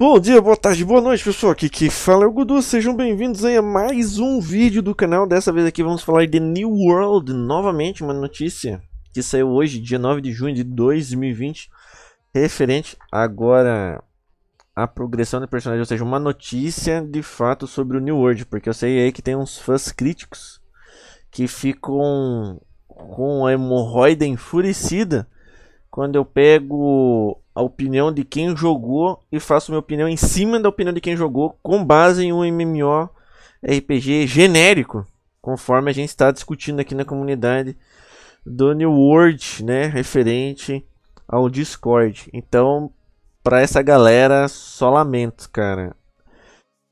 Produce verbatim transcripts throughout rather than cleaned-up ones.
Bom dia, boa tarde, boa noite pessoal, aqui quem fala é o Gudu, sejam bem-vindos aí a mais um vídeo do canal. Dessa vez aqui vamos falar de New World, novamente uma notícia que saiu hoje, dia nove de junho de dois mil e vinte, referente agora à progressão do personagem, ou seja, uma notícia de fato sobre o New World, porque eu sei aí que tem uns fãs críticos que ficam com a hemorroida enfurecida quando eu pego a opinião de quem jogou e faço minha opinião em cima da opinião de quem jogou, com base em um MMORPG genérico, conforme a gente está discutindo aqui na comunidade do New World, né, referente ao Discord. Então, para essa galera, só lamento, cara.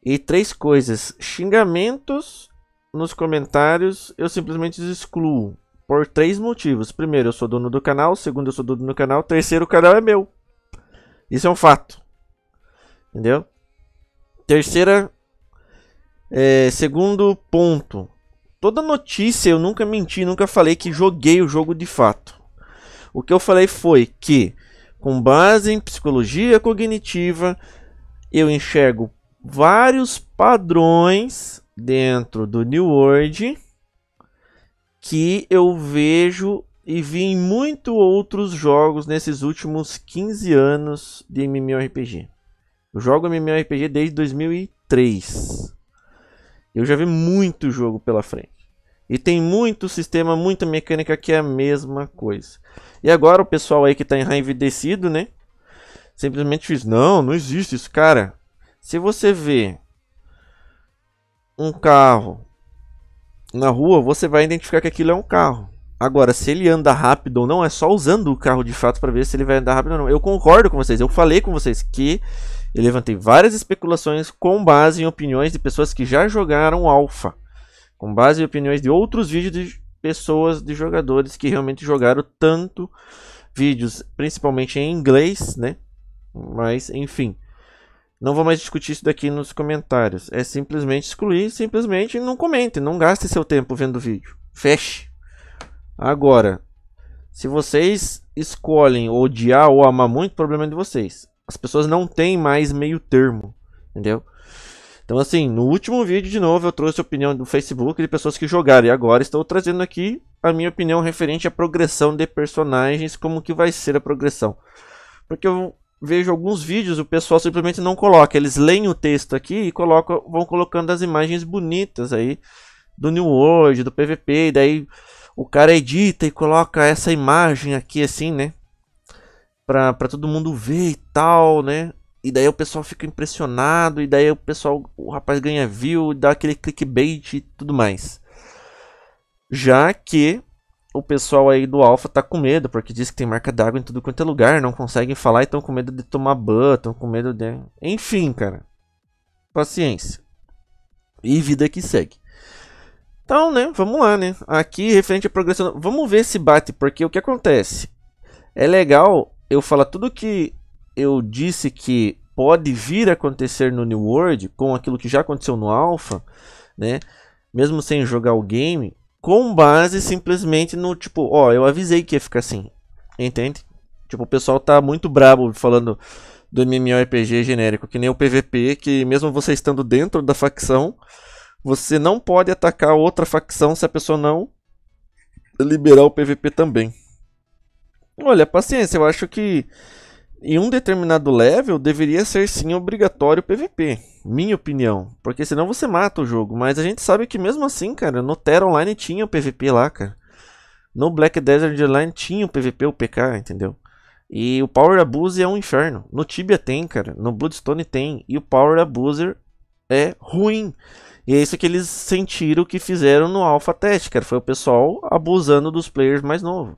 E três coisas: xingamentos nos comentários eu simplesmente excluo, por três motivos. Primeiro, eu sou dono do canal. Segundo, eu sou dono do canal. Terceiro, o canal é meu. Isso é um fato, entendeu? Terceira, é, segundo ponto, toda notícia eu nunca menti, nunca falei que joguei o jogo de fato. O que eu falei foi que, com base em psicologia cognitiva, eu enxergo vários padrões dentro do New World que eu vejo e vi em muitos outros jogos nesses últimos quinze anos de MMORPG. Eu jogo MMORPG desde dois mil e três. Eu já vi muito jogo pela frente. E tem muito sistema, muita mecânica que é a mesma coisa. E agora o pessoal aí que tá enraivecido, né? Simplesmente diz, não, não existe isso. Cara, se você vê um carro na rua, você vai identificar que aquilo é um carro. Agora, se ele anda rápido ou não, é só usando o carro de fato para ver se ele vai andar rápido ou não. Eu concordo com vocês, eu falei com vocês que eu levantei várias especulações com base em opiniões de pessoas que já jogaram alfa, com base em opiniões de outros vídeos de pessoas, de jogadores que realmente jogaram, tanto vídeos, principalmente em inglês, né? Mas, enfim, não vou mais discutir isso daqui nos comentários. É simplesmente excluir, simplesmente não comente, não gaste seu tempo vendo o vídeo. Feche! Agora, se vocês escolhem odiar ou amar muito, problema de vocês. As pessoas não têm mais meio termo, entendeu? Então assim, no último vídeo de novo eu trouxe a opinião do Facebook de pessoas que jogaram. E agora estou trazendo aqui a minha opinião referente à progressão de personagens, como que vai ser a progressão. Porque eu vejo alguns vídeos, o pessoal simplesmente não coloca. Eles leem o texto aqui e colocam, vão colocando as imagens bonitas aí do New World, do P V P, e daí o cara edita e coloca essa imagem aqui assim, né? Pra, pra todo mundo ver e tal, né? E daí o pessoal fica impressionado. E daí o pessoal, o rapaz ganha view, dá aquele clickbait e tudo mais. Já que o pessoal aí do Alpha tá com medo, porque diz que tem marca d'água em tudo quanto é lugar, não conseguem falar e estão com medo de tomar ban, estão com medo de... Enfim, cara. Paciência. E vida que segue. Então, né, vamos lá, né, aqui referente à progressão, vamos ver se bate, porque o que acontece, é legal eu falar tudo que eu disse que pode vir a acontecer no New World, com aquilo que já aconteceu no Alpha, né, mesmo sem jogar o game, com base simplesmente no, tipo, ó, eu avisei que ia ficar assim, entende? Tipo, o pessoal tá muito brabo falando do MMORPG genérico, que nem o P V P, que mesmo você estando dentro da facção, você não pode atacar outra facção se a pessoa não liberar o P V P também. Olha, paciência, eu acho que em um determinado level deveria ser sim obrigatório o P V P. Minha opinião. Porque senão você mata o jogo. Mas a gente sabe que mesmo assim, cara, no Tera Online tinha o P V P lá, cara. No Black Desert Online tinha o P V P, o P K, entendeu? E o Power Abuser é um inferno. No Tibia tem, cara. No Bloodstone tem. E o Power Abuser é ruim. E é isso que eles sentiram que fizeram no Alpha Test, cara. Foi o pessoal abusando dos players mais novos.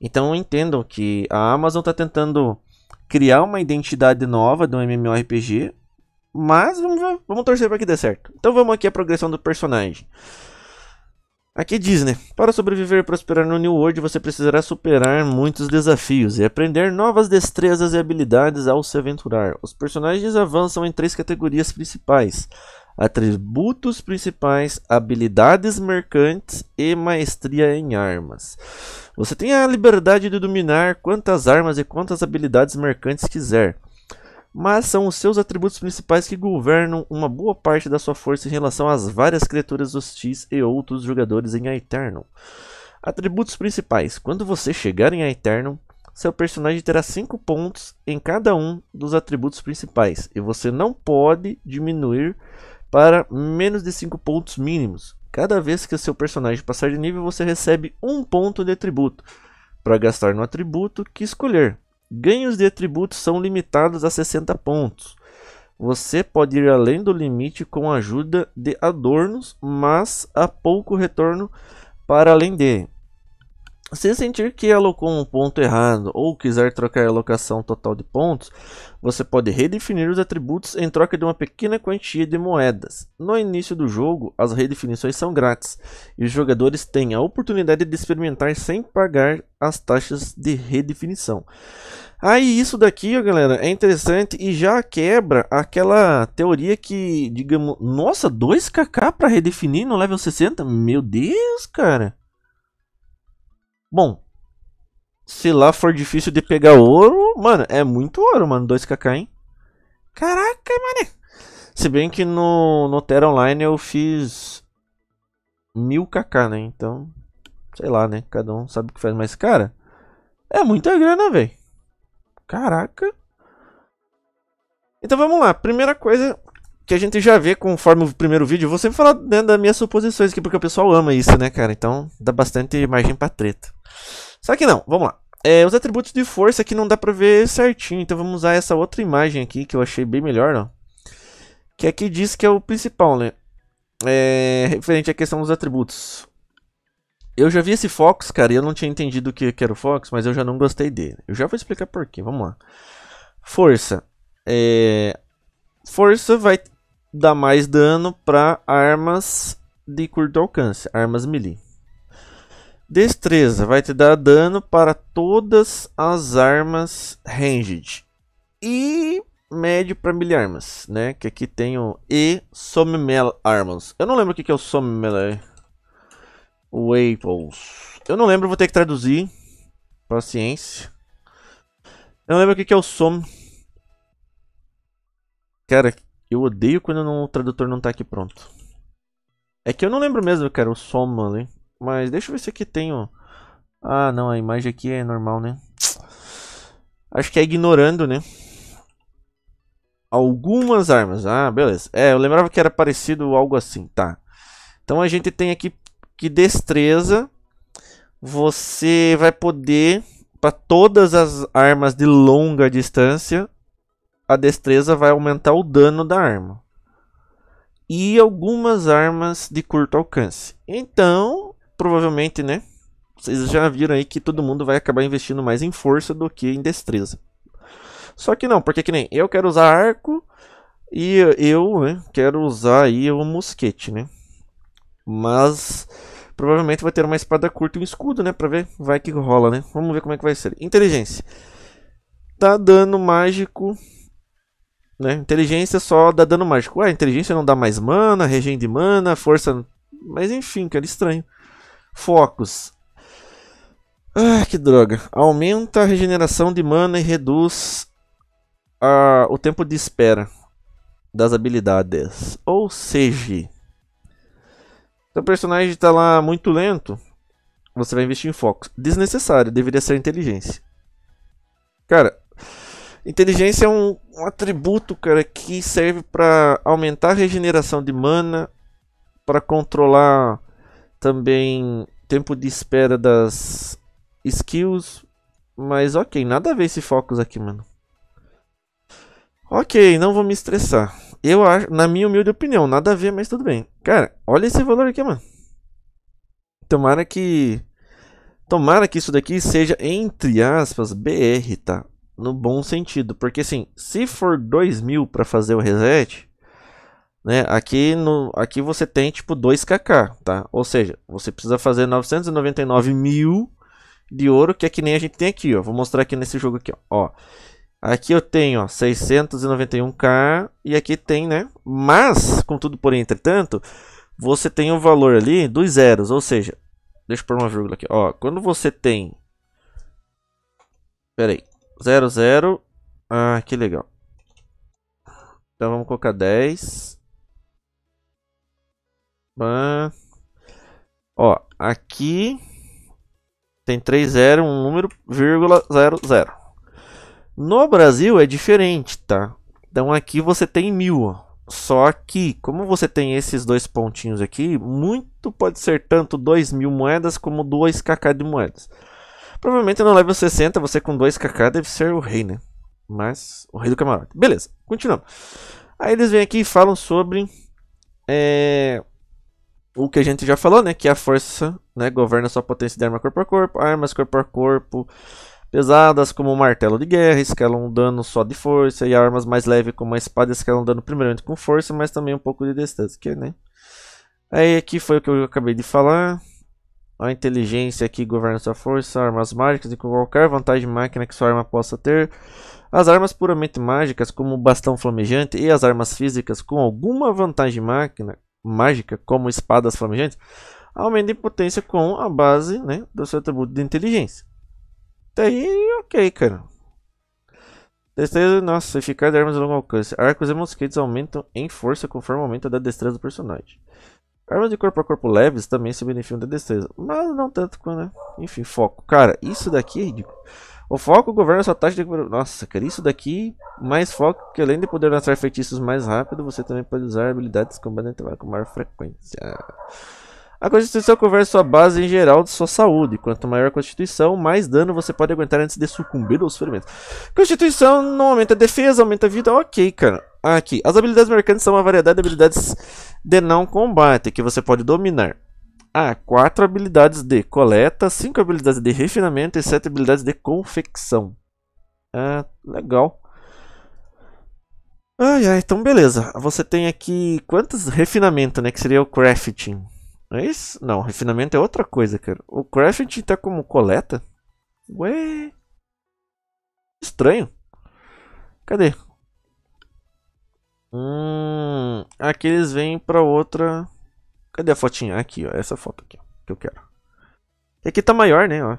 Então entendam que a Amazon está tentando criar uma identidade nova de um MMORPG. Mas vamos, vamos torcer para que dê certo. Então vamos aqui a progressão do personagem. Aqui diz, né? Para sobreviver e prosperar no New World, você precisará superar muitos desafios e aprender novas destrezas e habilidades ao se aventurar. Os personagens avançam em três categorias principais: atributos principais, habilidades mercantes e maestria em armas. Você tem a liberdade de dominar quantas armas e quantas habilidades mercantes quiser. mas são os seus atributos principais que governam uma boa parte da sua força em relação às várias criaturas hostis e outros jogadores em Aeternum. Atributos principais. Quando você chegar em Aeternum, seu personagem terá cinco pontos em cada um dos atributos principais, e você não pode diminuir para menos de cinco pontos mínimos. Cada vez que o seu personagem passar de nível, você recebe um ponto de atributo para gastar no atributo que escolher. Ganhos de atributos são limitados a sessenta pontos. Você pode ir além do limite com a ajuda de adornos, mas há pouco retorno para além dele. Se sentir que alocou um ponto errado ou quiser trocar a alocação total de pontos, você pode redefinir os atributos em troca de uma pequena quantia de moedas. No início do jogo, as redefinições são grátis e os jogadores têm a oportunidade de experimentar sem pagar as taxas de redefinição. Aí, isso daqui, ó, galera, é interessante e já quebra aquela teoria que, digamos, nossa, dois k k para redefinir no level sessenta? Meu Deus, cara! Bom, se lá for difícil de pegar ouro, mano, é muito ouro, mano, dois k k, hein? Caraca, mano. Se bem que no, no Tera Online eu fiz mil k k, né? Então, sei lá, né? Cada um sabe o que faz, mas, cara, é muita grana, velho. Caraca. Então, vamos lá. Primeira coisa que a gente já vê conforme o primeiro vídeo, eu vou sempre falar, né, das minhas suposições aqui, porque o pessoal ama isso, né, cara? Então, dá bastante margem pra treta. Só que não, vamos lá. É, os atributos de força aqui não dá pra ver certinho, então vamos usar essa outra imagem aqui que eu achei bem melhor, ó. Que aqui diz que é o principal, né? É, referente à questão dos atributos. Eu já vi esse Fox, cara, e eu não tinha entendido o que era o Fox, mas eu já não gostei dele. Eu já vou explicar por quê, vamos lá. Força. É, força vai dar mais dano para armas de curto alcance, armas melee. Destreza vai te dar dano para todas as armas ranged e médio para melee-armas, né? Que aqui tem o E some melee-armas. Eu não lembro o que é o some melee. Weapons. Eu não lembro, vou ter que traduzir. Paciência. Eu não lembro o que é o some. Cara, eu odeio quando não, o tradutor não tá aqui pronto. É que eu não lembro mesmo, cara, o some ali. Mas deixa eu ver se aqui tem, ó. Ah, não, a imagem aqui é normal, né? Acho que é ignorando, né? Algumas armas. Ah, beleza. É, eu lembrava que era parecido algo assim, tá. Então a gente tem aqui que destreza. Você vai poder, para todas as armas de longa distância, a destreza vai aumentar o dano da arma. E algumas armas de curto alcance. Então, provavelmente, né? Vocês já viram aí que todo mundo vai acabar investindo mais em força do que em destreza. Só que não, porque que nem eu quero usar arco e eu, né, quero usar aí o mosquete, né? Mas provavelmente vai ter uma espada curta e um escudo, né? Pra ver, vai que rola, né? Vamos ver como é que vai ser. Inteligência. Tá dano mágico... Né? Inteligência só dá dano mágico. Ah, inteligência não dá mais mana, regen de mana, força... Mas enfim, cara, estranho. Focos. Ah, que droga. Aumenta a regeneração de mana e reduz a... o tempo de espera das habilidades. Ou seja... Seu personagem está lá muito lento, você vai investir em focos. Desnecessário, deveria ser inteligência. Cara... Inteligência é um, um atributo, cara, que serve para aumentar a regeneração de mana, para controlar também tempo de espera das skills, mas ok, nada a ver esse focus aqui, mano. Ok, não vou me estressar. Eu acho, na minha humilde opinião, nada a ver, mas tudo bem. Cara, olha esse valor aqui, mano. Tomara que, tomara que isso daqui seja, entre aspas, B R, tá? No bom sentido, porque assim, se for dois mil para fazer o reset, né, aqui, no, aqui você tem tipo dois k k, tá? Ou seja, você precisa fazer novecentos e noventa e nove mil de ouro, que é que nem a gente tem aqui, ó. Vou mostrar aqui nesse jogo aqui, ó. Ó, aqui eu tenho, ó, seiscentos e noventa e um k e aqui tem, né? Mas, contudo, porém, entretanto, você tem o valor ali dos zeros, ou seja, deixa eu pôr uma vírgula aqui, ó. Quando você tem... Pera aí. zero, zero. Ah, que legal. Então vamos colocar dez. Bam. Ó, aqui tem três zeros, um número, vírgula, zero, zero. No Brasil é diferente, tá? Então aqui você tem mil. Só que, como você tem esses dois pontinhos aqui, muito pode ser tanto dois mil moedas como dois k de moedas. Provavelmente no level sessenta, você com dois k deve ser o rei, né? Mas o rei do camarote. Beleza, continuando. Aí eles vêm aqui e falam sobre é, o que a gente já falou, né? Que a força, né, governa sua potência de arma corpo a corpo, armas corpo a corpo pesadas como o martelo de guerra escalam um dano só de força, e armas mais leves como a espada escalam um dano primeiramente com força, mas também um pouco de distância, que, né? Aí aqui foi o que eu acabei de falar. A inteligência aqui governa sua força, armas mágicas e qualquer vantagem de máquina que sua arma possa ter. As armas puramente mágicas como o bastão flamejante e as armas físicas com alguma vantagem máquina, mágica como espadas flamejantes aumentam em potência com a base, né, do seu atributo de inteligência. Até aí, ok, cara. Destreza, nossa, eficaz de armas de longo alcance. Arcos e mosquetes aumentam em força conforme aumenta da destreza do personagem. Armas de corpo a corpo leves também se beneficiam da destreza, mas não tanto quanto, né? Enfim, foco. Cara, isso daqui é ridículo. O foco governa sua taxa de... Nossa, cara, isso daqui... Mais foco, que além de poder lançar feitiços mais rápido, você também pode usar habilidades combatentes com maior frequência. A constituição governa sua base em geral de sua saúde. Quanto maior a constituição, mais dano você pode aguentar antes de sucumbir aos ferimentos. Constituição não aumenta a defesa, aumenta a vida. Ok, cara. Aqui. As habilidades mercantes são uma variedade de habilidades de não combate que você pode dominar. Há quatro habilidades de coleta, cinco habilidades de refinamento e sete habilidades de confecção. Ah, legal. Ai, ai, então beleza. Você tem aqui quantos refinamentos, né? Que seria o crafting. É isso? Não, refinamento é outra coisa, cara. O crafting tá como coleta? Ué? Estranho. Cadê? Hum, aqui eles vêm pra outra... Cadê a fotinha? Aqui, ó. Essa foto aqui, ó, que eu quero. E aqui tá maior, né? Ó.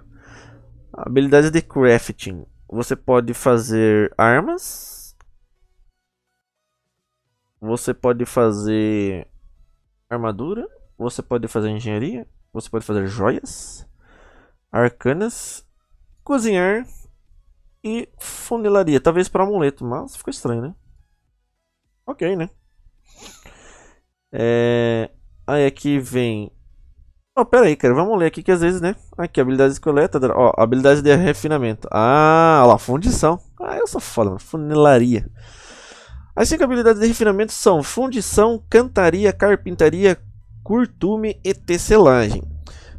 Habilidades de crafting. Você pode fazer armas. Você pode fazer armadura. Você pode fazer engenharia, você pode fazer joias, arcanas, cozinhar e funilaria. Talvez para amuleto, mas ficou estranho, né? Ok, né? É... Aí aqui vem... Oh, pera aí, cara. Vamos ler aqui que às vezes, né? Aqui, habilidades de coleta. Ó, oh, habilidades de refinamento. Ah, olha lá, fundição. Ah, eu sou foda, mano. Funilaria. As cinco habilidades de refinamento são fundição, cantaria, carpintaria, curtume e tecelagem.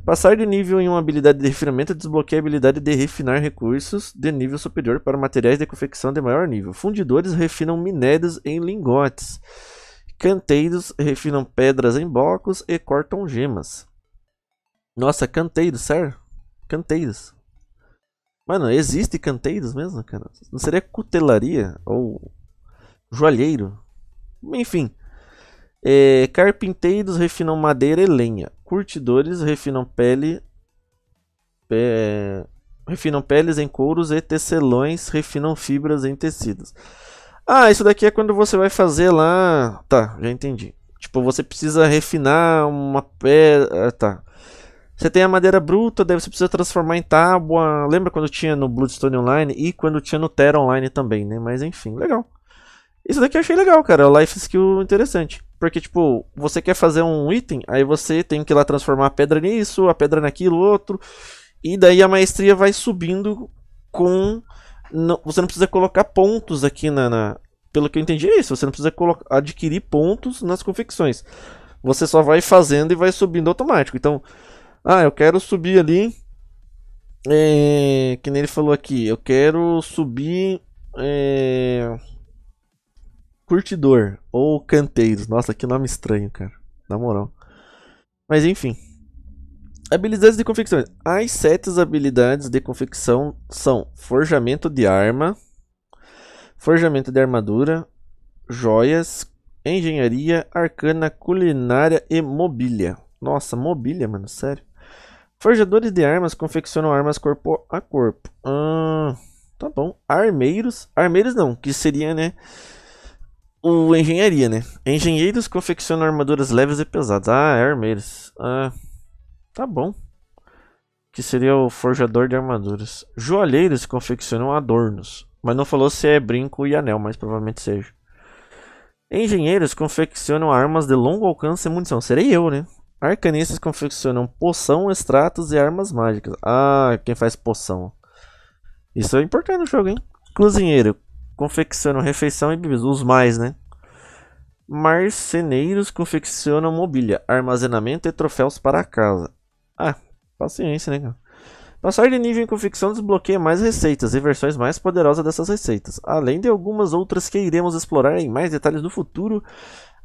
Passar de nível em uma habilidade de refinamento desbloqueia a habilidade de refinar recursos de nível superior para materiais de confecção de maior nível. Fundidores refinam minérios em lingotes. Canteiros refinam pedras em blocos e cortam gemas. Nossa, canteiros, sério? Canteiros. Mano, existe canteiros mesmo, cara? Não seria cutelaria ou joalheiro? Enfim. É, carpinteiros refinam madeira e lenha. Curtidores refinam pele é, refinam peles em couros e tecelões refinam fibras em tecidos. Ah, isso daqui é quando você vai fazer lá... Tá, já entendi. Tipo, você precisa refinar uma pedra... Tá. Você tem a madeira bruta, daí você precisa transformar em tábua. Lembra quando tinha no Bloodstone Online e quando tinha no Tera Online também, né? Mas enfim, legal. Isso daqui eu achei legal, cara. É o life skill interessante. Porque, tipo, você quer fazer um item, aí você tem que ir lá transformar a pedra nisso, a pedra naquilo, outro. E daí a maestria vai subindo com... Não, você não precisa colocar pontos aqui na... na... Pelo que eu entendi é isso, você não precisa colocar, adquirir pontos nas confecções. Você só vai fazendo e vai subindo automático. Então, ah, eu quero subir ali... É... Que nem ele falou aqui, eu quero subir... É... Curtidor ou canteiros. Nossa, que nome estranho, cara. Na moral. Mas enfim. Habilidades de confecção. As sete habilidades de confecção são forjamento de arma, forjamento de armadura, joias, engenharia, arcana, culinária e mobília. Nossa, mobília, mano, sério. Forjadores de armas confeccionam armas corpo a corpo. Ah, tá bom. Armeiros. Armeiros não, que seria, né? o engenharia, né? Engenheiros confeccionam armaduras leves e pesadas. Ah, é armeiros. Ah, tá bom. Que seria o forjador de armaduras. Joalheiros confeccionam adornos. Mas não falou se é brinco e anel, mas provavelmente seja. Engenheiros confeccionam armas de longo alcance e munição. Serei eu, né? Arcanistas confeccionam poção, extratos e armas mágicas. Ah, quem faz poção. Isso é importante no jogo, hein? Cozinheiro confeccionam refeição e bebidas. Os mais, né? Marceneiros confeccionam mobília, armazenamento e troféus para a casa. Ah, paciência, né, cara? Passar de nível em confecção desbloqueia mais receitas e versões mais poderosas dessas receitas, além de algumas outras que iremos explorar em mais detalhes no futuro.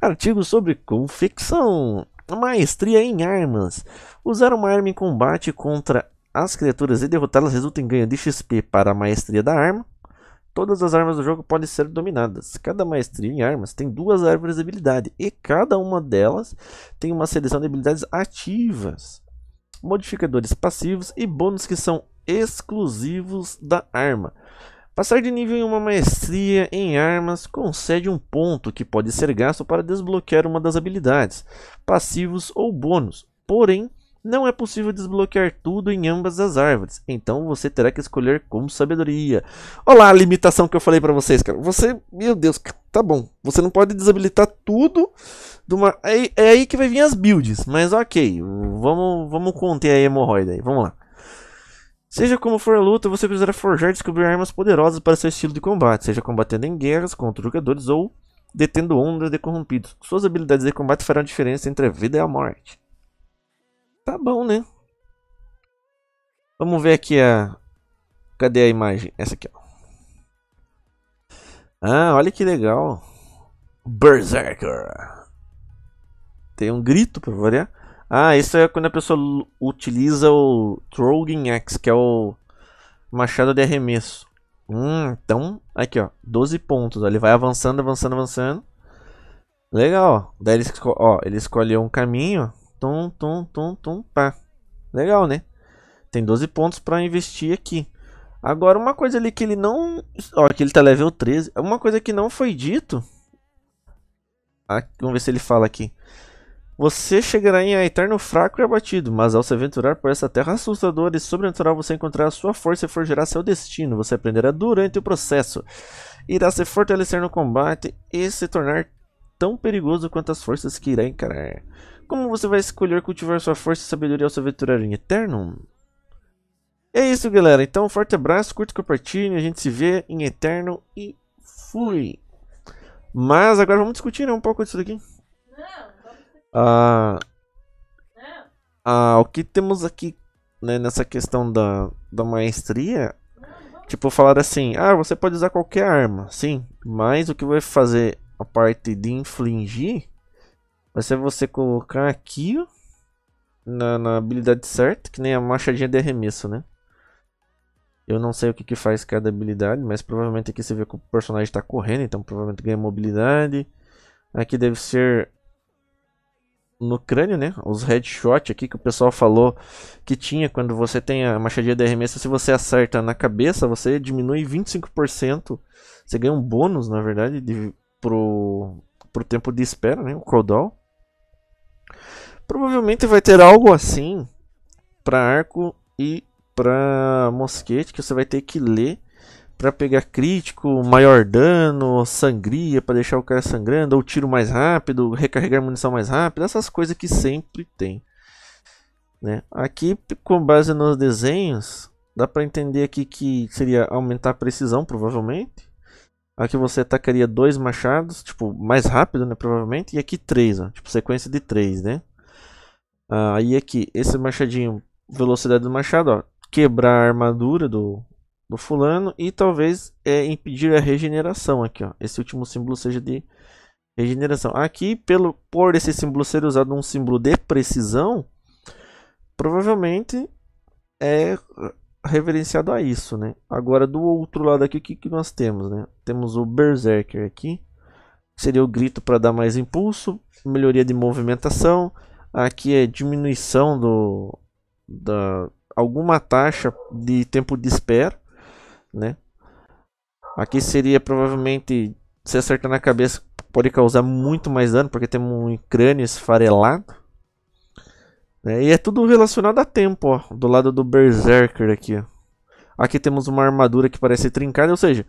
Artigo sobre confecção. Maestria em armas. Usar uma arma em combate contra as criaturas e derrotá-las resulta em ganho de X P para a maestria da arma. Todas as armas do jogo podem ser dominadas. Cada maestria em armas tem duas árvores de habilidade e cada uma delas tem uma seleção de habilidades ativas, modificadores passivos e bônus que são exclusivos da arma. Passar de nível em uma maestria em armas concede um ponto que pode ser gasto para desbloquear uma das habilidades, passivos ou bônus. Porém, não é possível desbloquear tudo em ambas as árvores, então você terá que escolher com sabedoria. Olha lá a limitação que eu falei para vocês, cara. Você, meu Deus, tá bom. Você não pode desabilitar tudo de uma... É, é aí que vai vir as builds, mas ok. Vamos, vamos conter a hemorroida aí, vamos lá. Seja como for a luta, você precisará forjar e descobrir armas poderosas para seu estilo de combate, seja combatendo em guerras contra jogadores ou detendo ondas de corrompidos. Suas habilidades de combate farão a diferença entre a vida e a morte. Tá bom, né? Vamos ver aqui a... Cadê a imagem? Essa aqui, ó. Ah, olha que legal. Berserker. Tem um grito pra variar. Ah, isso é quando a pessoa utiliza o Throwing Axe, que é o machado de arremesso. Hum, então, aqui ó, doze pontos. Ó, ele vai avançando, avançando, avançando. Legal, ó. Daí ele, esco ó, ele escolheu um caminho. Tum, tum, tum, tum, pá. Legal, né? Tem doze pontos pra investir aqui. Agora, uma coisa ali que ele não... Ó, que ele tá level treze. Uma coisa que não foi dito. Aqui, vamos ver se ele fala aqui. Você chegará em Aeternum fraco e abatido, mas ao se aventurar por essa terra assustadora e sobrenatural, você encontrará sua força e forjará seu destino. Você aprenderá durante o processo. Irá se fortalecer no combate e se tornar tão perigoso quanto as forças que irá encarar. Como você vai escolher cultivar sua força e sabedoria ao se aventurar em Aeternum? É isso, galera. Então, um forte abraço, curta e compartilhe. A gente se vê em Aeternum e fui! Mas agora vamos discutir, né, um pouco disso daqui. Não! Ah, ah, o que temos aqui, né, nessa questão da, da maestria, tipo, falar assim, ah, você pode usar qualquer arma, sim, mas o que vai fazer a parte de infligir vai ser você colocar aqui, ó, na, na habilidade certa, que nem a machadinha de arremesso, né? Eu não sei o que, que faz cada habilidade, mas provavelmente aqui você vê que o personagem está correndo, então provavelmente ganha mobilidade. Aqui deve ser... no crânio, né? Os headshot aqui que o pessoal falou que tinha. Quando você tem a machadinha de arremesso, se você acerta na cabeça, você diminui vinte e cinco por cento. Você ganha um bônus, na verdade, de, pro, pro tempo de espera, né? O cooldown. Provavelmente vai ter algo assim para arco e para mosquete, que você vai ter que ler para pegar crítico, maior dano, sangria para deixar o cara sangrando, ou tiro mais rápido, recarregar munição mais rápido, essas coisas que sempre tem, né? Aqui, com base nos desenhos, dá para entender aqui que seria aumentar a precisão, provavelmente. Aqui você atacaria dois machados, tipo, mais rápido, né, provavelmente, e aqui três, ó, tipo, sequência de três, né? Aí ah, aqui, esse machadinho, velocidade do machado, ó, quebrar a armadura do... do fulano e talvez é, impedir a regeneração aqui, ó. Esse último símbolo seja de regeneração. Aqui, pelo, por esse símbolo ser usado um símbolo de precisão, provavelmente é referenciado a isso, né? Agora, do outro lado aqui, o que, que nós temos, né? Temos o Berserker aqui, que seria o grito para dar mais impulso, melhoria de movimentação. Aqui é diminuição do da alguma taxa de tempo de espera, né? Aqui seria provavelmente se acertar na cabeça pode causar muito mais dano, porque temos um crânio esfarelado, né? E é tudo relacionado a tempo, ó, do lado do Berserker aqui. Aqui temos uma armadura que parece trincada, ou seja,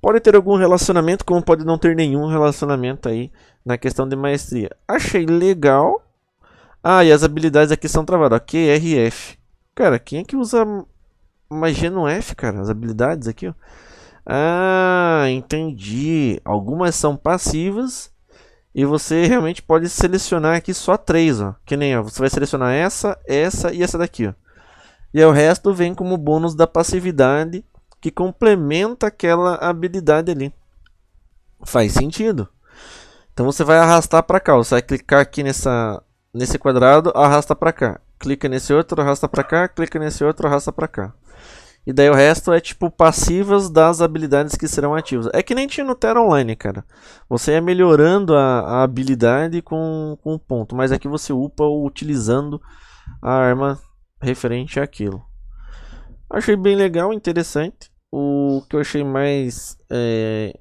pode ter algum relacionamento, como pode não ter nenhum relacionamento aí na questão de maestria. Achei legal. Ah, e as habilidades aqui são travadas, ó, Q R F. Cara, quem é que usa magia no F, cara? As habilidades aqui, ó. Ah, entendi. Algumas são passivas e você realmente pode selecionar aqui só três, ó. Que nem, ó, você vai selecionar essa, essa e essa daqui, ó. E aí o resto vem como bônus da passividade, que complementa aquela habilidade ali. Faz sentido. Então você vai arrastar para cá. Você vai clicar aqui nessa, nesse quadrado, arrasta para cá. Clica nesse outro, arrasta para cá. Clica nesse outro, arrasta para cá. E daí o resto é tipo passivas das habilidades que serão ativas. É que nem tinha no Tera Online, cara. Você ia melhorando a, a habilidade com, com ponto. Mas aqui você upa utilizando a arma referente àquilo. Achei bem legal, interessante. O que eu achei mais é,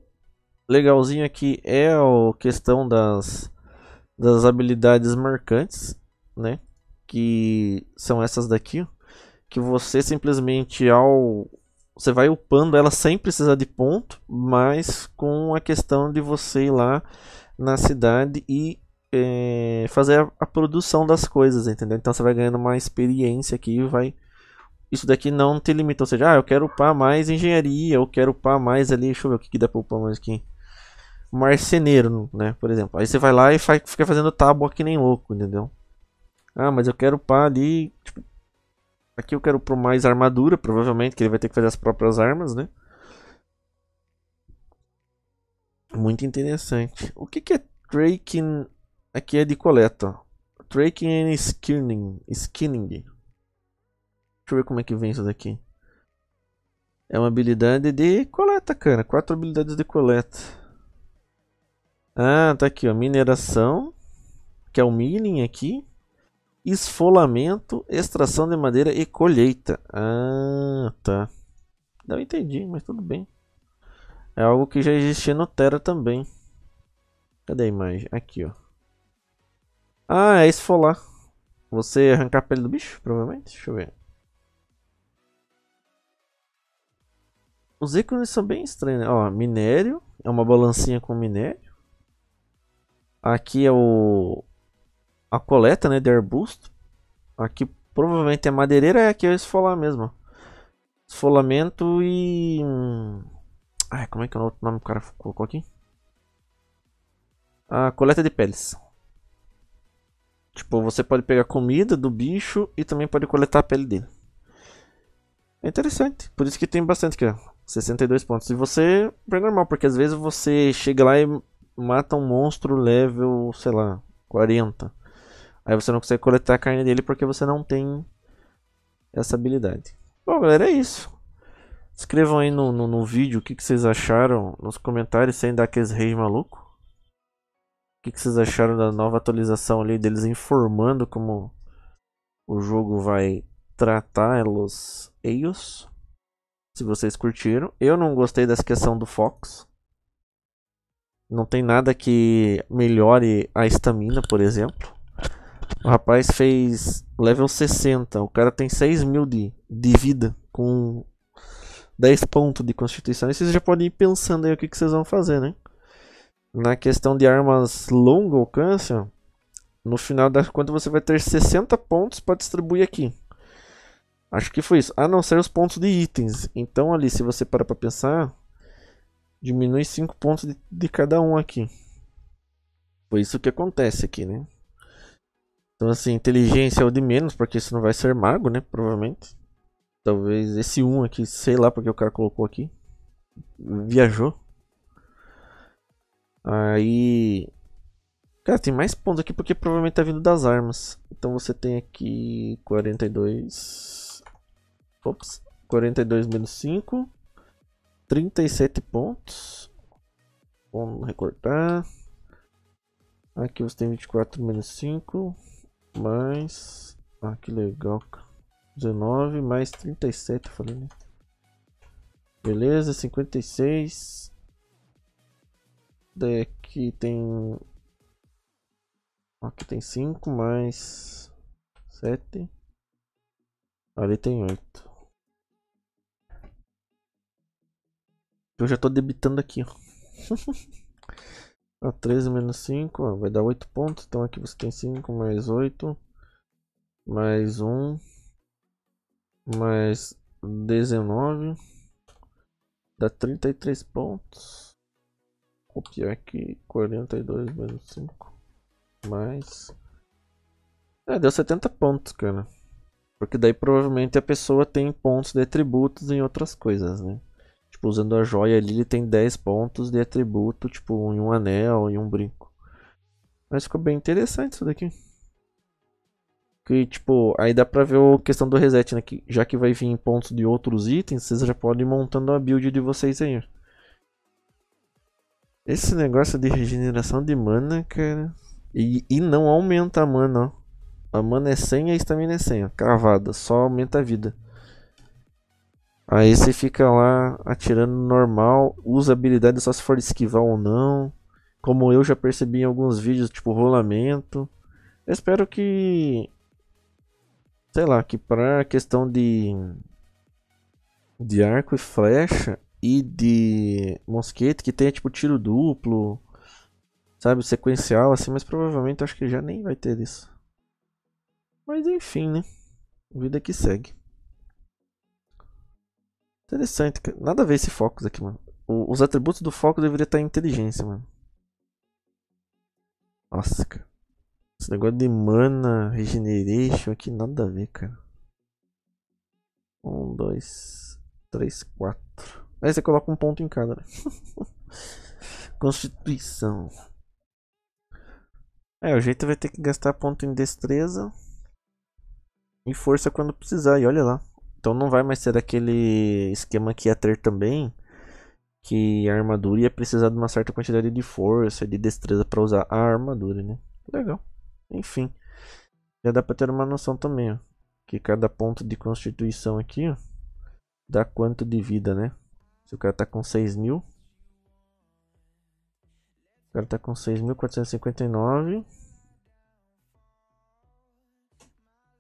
legalzinho aqui é a questão das, das habilidades marcantes, né? Que são essas daqui, que você simplesmente ao você vai upando ela sem precisar de ponto, mas com a questão de você ir lá na cidade e é, fazer a, a produção das coisas, entendeu? Então você vai ganhando uma experiência aqui e vai... Isso daqui não te limita, ou seja, ah, eu quero upar mais engenharia, eu quero upar mais ali, deixa eu ver o que, que dá para upar mais aqui. Marceneiro, né, por exemplo. Aí você vai lá e faz, fica fazendo tábua que nem louco, entendeu? Ah, mas eu quero upar ali, tipo... Aqui eu quero por mais armadura, provavelmente, que ele vai ter que fazer as próprias armas, né? Muito interessante. O que, que é Tracking? Aqui é de coleta. Ó. Tracking and Skinning. Skinning. Deixa eu ver como é que vem isso daqui. É uma habilidade de coleta, cara. Quatro habilidades de coleta. Ah, tá aqui, ó. Mineração. Que é o mining aqui. Esfolamento, extração de madeira e colheita. Ah, tá. Não entendi, mas tudo bem. É algo que já existia no Tera também. Cadê a imagem? Aqui, ó. Ah, é esfolar. Você arrancar a pele do bicho, provavelmente. Deixa eu ver. Os ícones são bem estranhos, né? Ó, minério. É uma balancinha com minério. Aqui é o... a coleta, né, de arbusto. Aqui provavelmente é madeireira, é aqui eu esfolar mesmo. Esfolamento e... Ai, como é que é o outro nome que o cara colocou aqui? A coleta de peles. Tipo, você pode pegar comida do bicho e também pode coletar a pele dele. É interessante, por isso que tem bastante aqui, ó. sessenta e dois pontos. E você, é normal, porque às vezes você chega lá e mata um monstro level, sei lá, quarenta. Aí você não consegue coletar a carne dele porque você não tem essa habilidade. Bom, galera, é isso. Escrevam aí no, no, no vídeo o que, que vocês acharam nos comentários, sem dar aqueles reis maluco. O que, que vocês acharam da nova atualização ali, deles informando como o jogo vai tratar os eios. Se vocês curtiram. Eu não gostei dessa questão do Fox. Não tem nada que melhore a estamina, por exemplo. O rapaz fez level sessenta. O cara tem seis mil de, de vida com dez pontos de constituição. E vocês já podem ir pensando aí o que, que vocês vão fazer, né? Na questão de armas longo alcance, no final da conta você vai ter sessenta pontos para distribuir aqui. Acho que foi isso. A não ser os pontos de itens. Então ali, se você parar para pensar, diminui cinco pontos de, de cada um aqui. Foi isso que acontece aqui, né? Então assim, inteligência é o de menos, porque isso não vai ser mago, né? Provavelmente. Talvez esse um aqui, sei lá porque o cara colocou aqui. Viajou. Aí... Cara, tem mais pontos aqui porque provavelmente tá vindo das armas. Então você tem aqui quarenta e dois... Ops. quarenta e dois menos cinco. trinta e sete pontos. Vamos recortar. Aqui você tem vinte e quatro menos cinco. Mais... Ah, que legal. dezenove mais trinta e sete, eu falei, né? Beleza, cinquenta e seis. Daqui tem... Aqui tem cinco mais sete. Ali tem oito. Eu já tô debitando aqui, ó. Ah, treze menos cinco, ó, vai dar oito pontos. Então aqui você tem cinco mais oito. Mais um. Mais dezenove. Dá trinta e três pontos. Copiar aqui. quarenta e dois menos cinco. Mais... É, deu setenta pontos, cara. Porque daí provavelmente a pessoa tem pontos de atributos em outras coisas, né? Tipo, usando a joia ali, ele tem dez pontos de atributo, tipo, em um anel, em um brinco. Mas ficou bem interessante isso daqui. Que, tipo, aí dá pra ver a questão do reset, né? Que, já que vai vir em pontos de outros itens, vocês já podem ir montando a build de vocês aí. Esse negócio de regeneração de mana, cara... E, e não aumenta a mana, ó. A mana é cem e a estamina é cem, ó. Cravada, só aumenta a vida. Aí você fica lá atirando normal, usa habilidade só se for esquivar ou não. Como eu já percebi em alguns vídeos, tipo rolamento. Eu espero que... Sei lá, que pra questão de... De arco e flecha e de mosquete, que tenha tipo tiro duplo... Sabe, sequencial assim, mas provavelmente acho que já nem vai ter isso. Mas enfim, né? Vida que segue. Interessante, cara. Nada a ver esse Focus aqui, mano. O, os atributos do Focus deveria estar em inteligência, mano. Nossa, cara. Esse negócio de mana, regeneration aqui, nada a ver, cara. Um, dois, três, quatro. Aí você coloca um ponto em cada, né? Constituição. É, o jeito vai ter que gastar ponto em destreza. Em força quando precisar, e olha lá. Então não vai mais ser aquele esquema que ia ter também. Que a armadura ia precisar de uma certa quantidade de força, de destreza para usar a armadura, né? Legal. Enfim. Já dá para ter uma noção também, ó. Que cada ponto de constituição aqui, ó, dá quanto de vida, né? Se o cara tá com seis mil... O cara tá com seis mil quatrocentos e cinquenta e nove.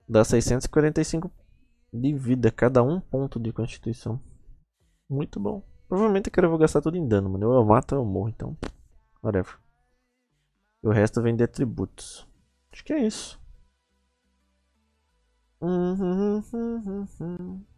Dá seiscentos e quarenta e cinco de vida, cada um ponto de constituição. Muito bom. Provavelmente eu vou gastar tudo em dano, mano. Eu mato, eu morro, então. Whatever. E o resto vem de atributos. Acho que é isso. Uhum, uhum, uhum.